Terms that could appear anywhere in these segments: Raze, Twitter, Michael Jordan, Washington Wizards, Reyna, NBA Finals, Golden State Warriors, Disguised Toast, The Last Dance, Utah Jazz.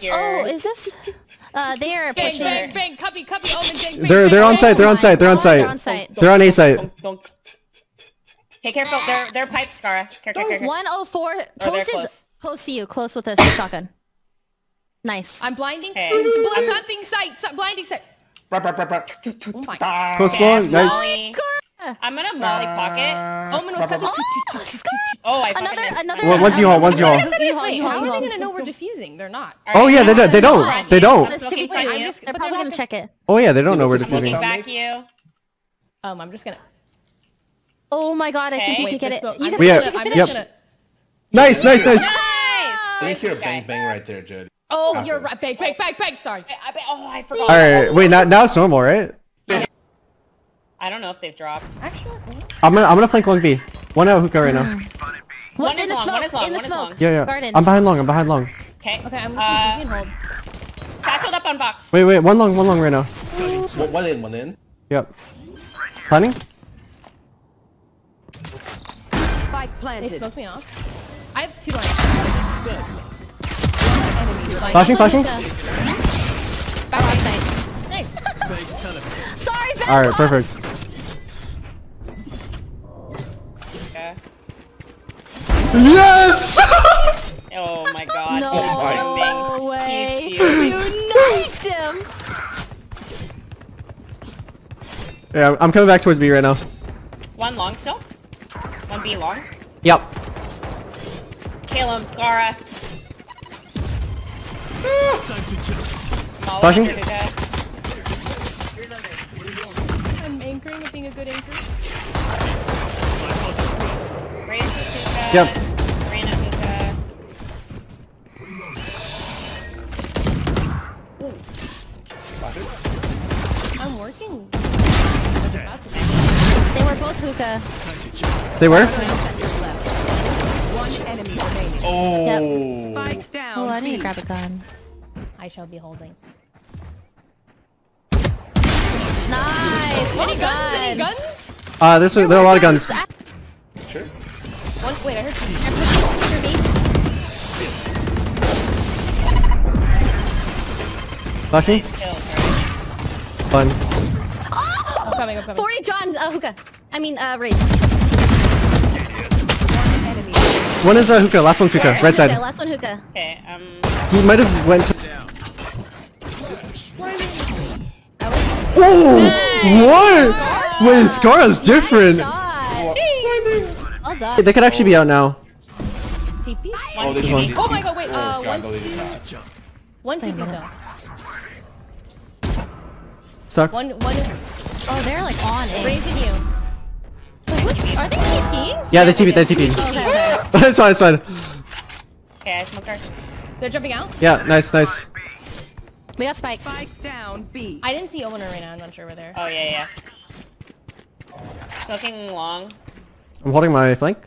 here. Oh, is this? They are bang, pushing. Bang, bang, copy, copy. Oh, bang, they're on site. They're on site. They're on site. They're on A site. Okay, careful. They're pipes, Skara. Careful. 104. Toast is close to you. Close with a shotgun. Nice. I'm blinding. Okay. Something sight. Blinding sight. Oh my. Close one. Nice. I'm gonna molly pocket. Omen was coming. Oh, I fucking missed. Another. Once you haul, once you haul. Wait, how are they gonna know we're defusing? They're not. Oh yeah, they don't. They don't. They're probably gonna check it. Oh yeah, they don't know we're defusing. Back you. I'm just gonna. Oh my god, I think you can get it. You can finish it. Nice, nice, nice. I hear a bang bang right there, Jody. Oh, you're right. Bang, bang, bang, bang. Sorry. Oh, I forgot. All right, wait. Now it's normal, right? I don't know if they've dropped. Actually, I'm gonna flank long B. One out hookah right now. One in the smoke. One is long. In the smoke. Yeah. Garden. I'm behind long. Okay. Okay. I'm hold. Satcheled up on box. Wait. One long right now. One in. Yep. Planning. Spike planted. They smoked me off. I have two lines. Flashing. Back outside. Nice. Sorry. All right. Perfect. Yes! Oh my god. No way. You knifed him. Yeah, I'm coming back towards B right now. One long still? One B long? Yep. Kill him, Skara. Flashing? I'm anchoring with being a good anchor. Yep. I'm working. They were both hookah. They were? One enemy remaining. Oh. Yep. Spike down. Oh, I need to grab a gun. I shall be holding. Nice. Well any guns? Any guns? There are a lot of guns. Sure. Wait, I heard you. Flashing? Fun. Oh! I'm coming. 40 John, hookah. I mean, race. One is hookah, last one's hookah, right side. Last one hookah. Okay, he might have went to... Oh! What? Wait, Skara's different! Hey, they could actually be out now. TP? Oh, there's one. Oh my god, wait. One TP though. Stuck. One. Oh, they're like on it. Raising you. Are they TPing? Yeah, they're TPing. Oh, okay. It's fine. Okay, I smoked her. They're jumping out? Yeah, nice. We got Spike. Spike down, B. I didn't see Owen right now, I'm not sure where they're. Oh, yeah. Smoking long. I'm holding my flank.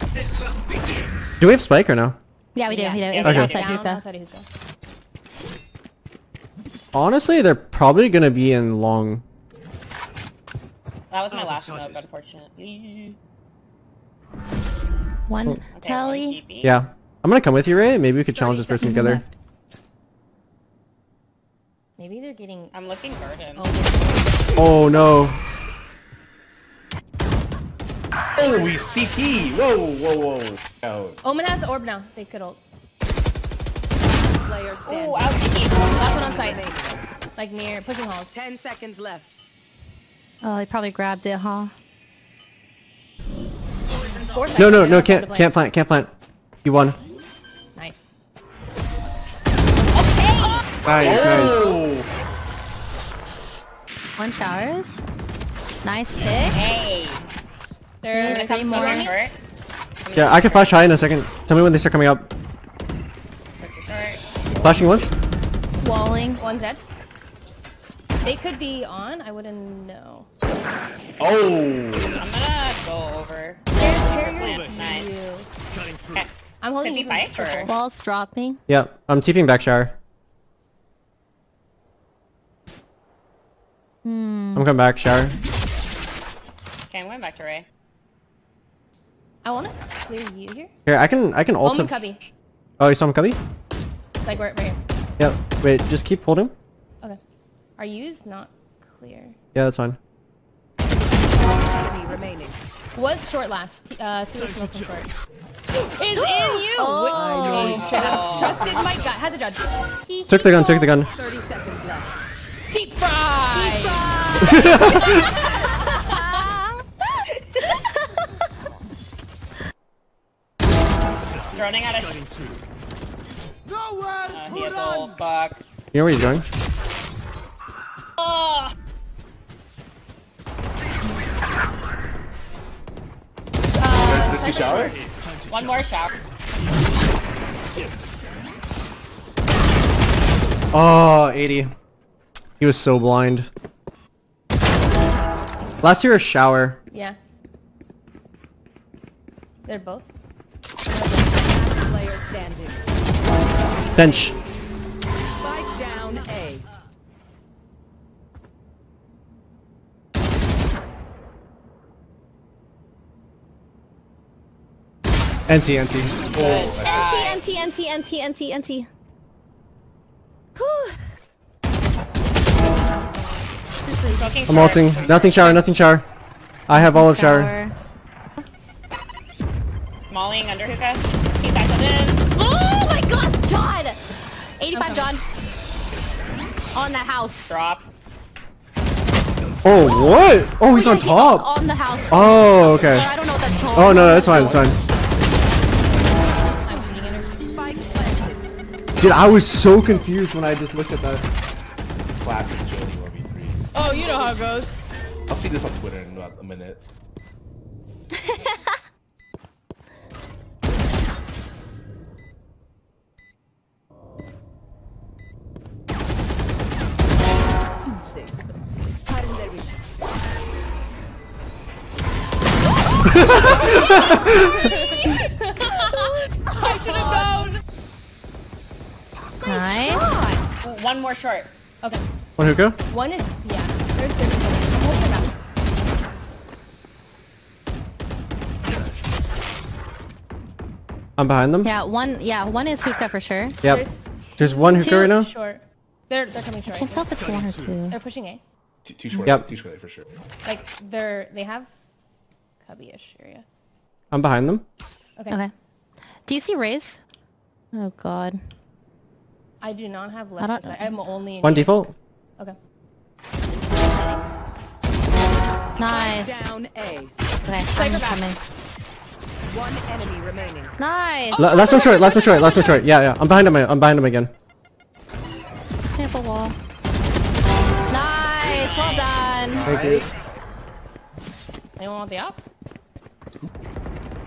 Do we have Spike or no? Yeah, we do. Yes. Okay. Outside hookah. Honestly, they're probably gonna be in long. That was my last smoke, unfortunately. One telly. Yeah, I'm gonna come with you, Ray. Maybe we could challenge this person together. Left. Maybe they're getting. I'm looking garden. Oh no. Oh, we CP! Whoa! Out. Omen has orb now. They could ult. Oh, out CP. Last one on site. Like near pushing halls. 10 seconds left. Oh, they probably grabbed it, huh? No, can't plant. You won. Nice. Okay. Nice. One showers. Nice pick. Hey. There's three more. Yeah, I can flash high in a second. Tell me when they start coming up. Flashing one. Walling. One's dead. They could be on. I wouldn't know. Oh. I'm gonna go over. There's nice. Okay. I'm holding you. Walls dropping. Yeah, I'm TPing back shower. I'm coming back shower. Okay, I'm going back to Ray. I wanna clear you here. Here, I can ult. Oh, you saw him cubby? Like right here. Yeah. Wait, just keep holding. Okay. Are yous not clear? Yeah, that's fine. Remaining. Was short last. Three short. Is in you. Oh, okay. Trusted my gut. Has a judge. Took the gun. Took the gun. 30 seconds left. Deep fry. Deep fry. Running out of. He has all back. You know where he's going? This shower? One more shower. Oh, 80. He was so blind. Last year, a shower. Yeah. They're both. Player standing. Bench. Spike down A. NT, NT. Oh, NT, NT, NT, NT, NT, NT. Whew. I'm ulting. Nothing shower, nothing shower. I have all of shower. Mollying under hookah. He's back in. Oh my god! John! 85 John. On the house. Dropped. Oh, what? Oh, he's on top. On the house. Oh, okay. So I don't know what that's called. Oh, no, that's fine. It's fine. Dude, I was so confused when I just looked at that. Classic Jody 1v3. Oh, you know how it goes. I'll see this on Twitter in about a minute. I should have known. Nice. One more short. Okay. One hookah? One is, yeah. There's I'm behind them? Yeah, one is hookah for sure. Yep. There's one hookah right now? Short. They're coming short. I can't tell if it's one or two. They're pushing A. Too short. Yep. Too short for sure. Like, they have cubby-ish area. I'm behind them. Okay. Okay. Do you see rays? Oh god. I do not have left. I'm only in one default. Okay. Nice. Down A. Okay. Cyber coming. One enemy remaining. Nice. Oh, last one short. Last one short. Last one short. Yeah, yeah. I'm behind him. I'm behind him again. Sample wall. Nice. Well done. Thank you. Anyone want the up?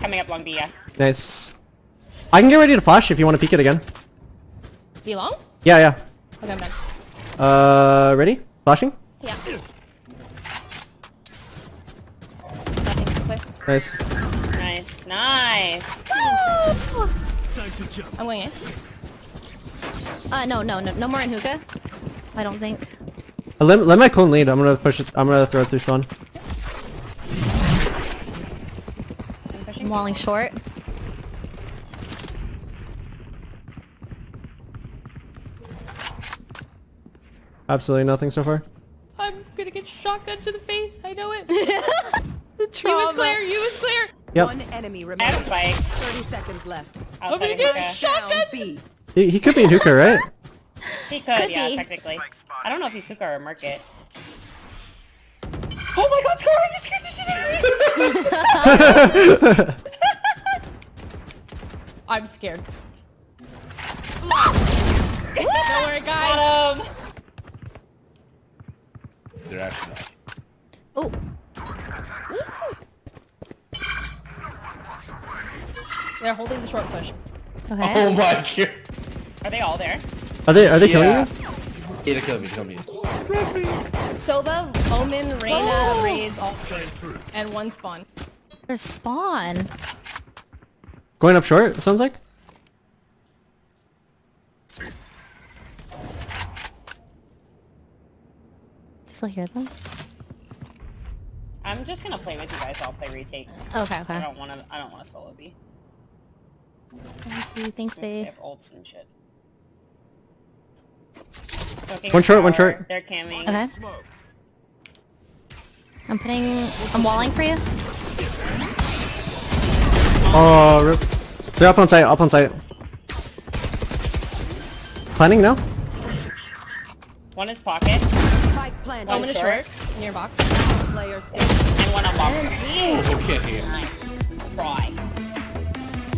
Coming up long B, yeah. Nice. I can get ready to flash if you want to peek it again. Be long? Yeah, yeah. Okay, I'm done. Ready? Flashing? Yeah. Nice. Nice, nice. Woo! I'm going in. No more in hookah. I don't think. Let my clone lead. I'm gonna push it. I'm gonna throw it through spawn. I'm walling short. Absolutely nothing so far. I'm gonna get shotgun to the face. I know it. The trauma. You was clear. You was clear. Yep. One enemy remaining. 30 seconds left. I'm gonna get shotgun. He could be in hookah, right? He could yeah, be. Technically. I don't know if he's hookah or market. Oh my god, Scar, you scared the shit out of me! I'm scared. Don't worry, guys. They're actually not. Oh. They're holding the short push. Okay. Oh my god. Are they all there? Are they killing you? Yeah, they killed me, Soba, Omen, Reyna, Raze, all three. And one spawn. There's spawn. Going up short, it sounds like. Still hear them? I'm just gonna play with you guys, I'll play retake. Okay, okay. I don't wanna solo B. Do you think they have ults and shit? One short, one short. They're camming. Okay. I'm walling for you. Oh, rip. They're up on site, up on site. Planning now? One is pocket. One is short. Near box. And one on box. Okay. Nice. Try.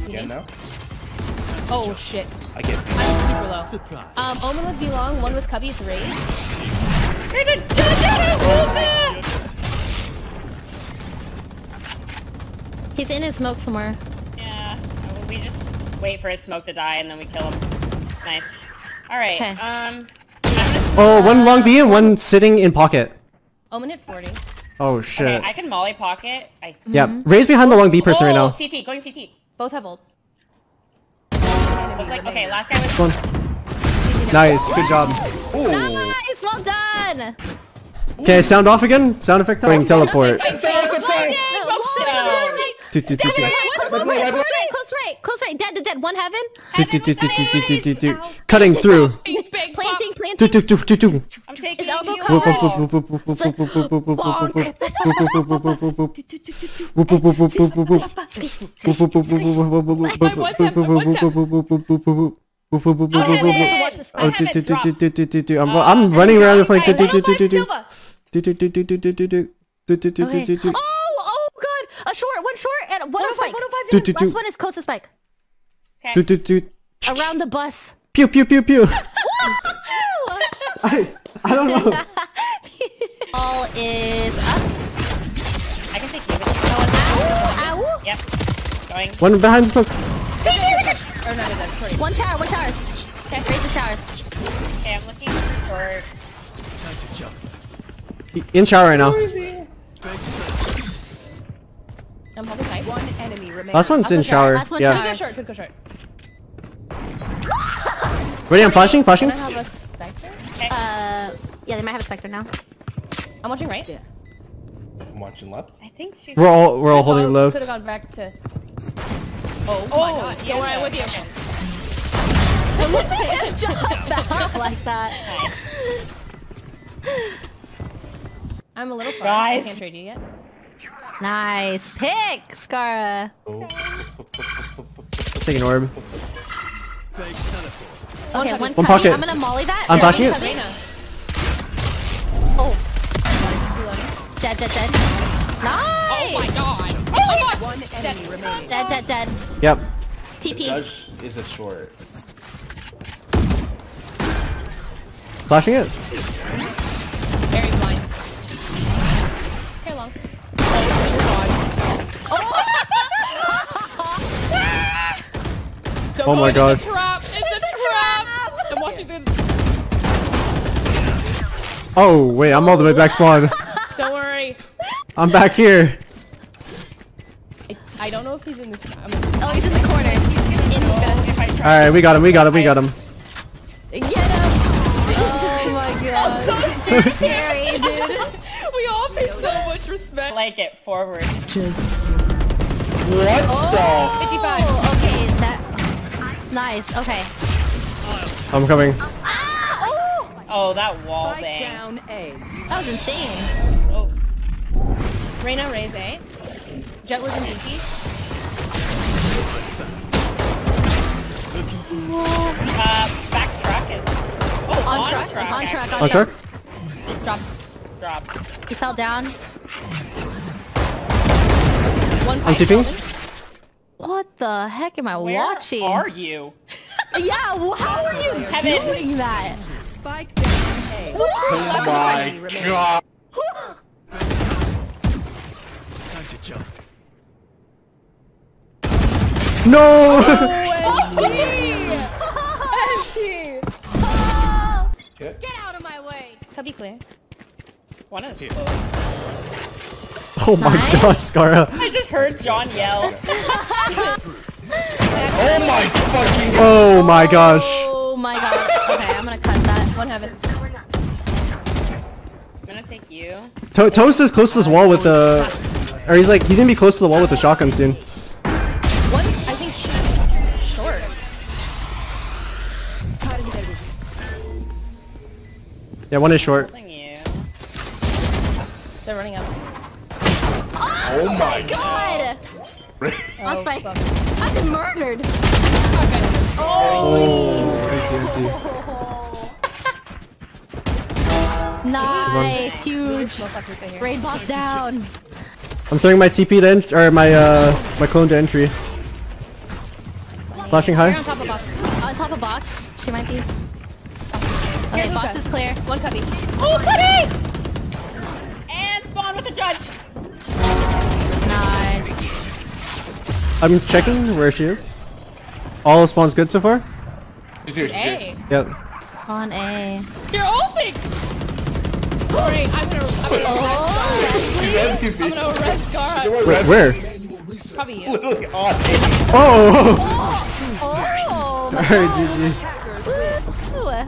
Yeah, no. Oh shit. I get it. I'm super low. Surprise. Omen was B-long, one was Cubby's raised. There's a judge. He's in his smoke somewhere. Yeah. We just wait for his smoke to die and then we kill him. Nice. Alright, okay. Oh, one long B and one sitting in pocket. Omen hit 40. Oh shit. Okay, I can molly pocket. Yeah, raise behind the long B person right now. CT, going CT. Both have ult. Like, okay, last guy was... Nice, good job. Ooh. Nice, well done! Okay, sound off again? Sound effect time? Teleport. Close right, close right. Dead. One heaven. Cutting through. Planting. I'm taking I'm running around with like a short, one short, and one on spike. Last one is close to spike. Okay. Around the bus. Pew, pew, pew, pew. I don't know. All is up. I can take you. Ow. Yep. Going. One behind smoke. Oh, no, one showers. Okay, raise the showers. Okay, I'm looking for short. In shower right now. I'm holding tight. One enemy remaining. Last one's in shower. Last one, yeah. Could go short, Ready? I'm flashing, Do I have a spectre? Okay. Yeah, they might have a spectre now. I'm watching right. Yeah. I'm watching left. I think she's. We're all holding left. Could have gone back to. Oh my god! Yeah, don't worry, with you. Look at him jump out like that. I'm a little far. Guys. I can't trade you yet. Nice pick, Skara. Oh. Take an orb. Okay, one pocket. I'm gonna molly that. I'm bashing it. Oh. Dead. Nice. Oh my god. One enemy remaining. Dead. Yep. TP. The judge is a short. Flashing it. Very blind. Here long. Oh my god. It's a trap! I'm watching them. Oh, wait, I'm all the way back spawn. Don't worry. I'm back here. I don't know if he's in this. Oh, he's in the corner. He's in the best. Alright, we got him. Get him! Oh my god. I'm so scary, dude. We all pay so much respect. Like it forward. What the? 55. Okay, that. Nice, okay. I'm coming. Ah! Oh, that wall bang. Down A. That was insane. Oh. Reyna raise A. Jet was in Yuki. Back truck is... Oh, on truck. Drop. He fell down. I'm tipping. What the heck am I watching? Where are you? Yeah, how are you doing that? Spike down A. Oh my god. Time to jump. No! OMG! Get out of my way. Cubby clear. One is here. Oh my gosh, Skara. I just heard John yell. Oh my gosh. Oh my gosh. Okay, I'm gonna cut that. One heaven. I'm gonna take you. Toast is close to this wall with the... Or he's gonna be close to the wall with the shotgun soon. One, I think, short. Yeah, one is short. They're running up. Oh my god! On spike. I've been murdered. Okay. Oh! Nice, huge. Raid box down. I'm throwing my TP to entry, or my my clone to entry. Flashing high. On top of box. On top of box. She might be. Okay, here, box is clear. One cubby. Oh, cubby! And spawn with the judge. Nice. I'm checking where she is. All spawns good so far? She's here, she's here. Yep. On A. You're open! Great, I'm gonna red Gara. Wait, where? Probably you. Literally on A. Oh! Oh! Oh! Alright, GG.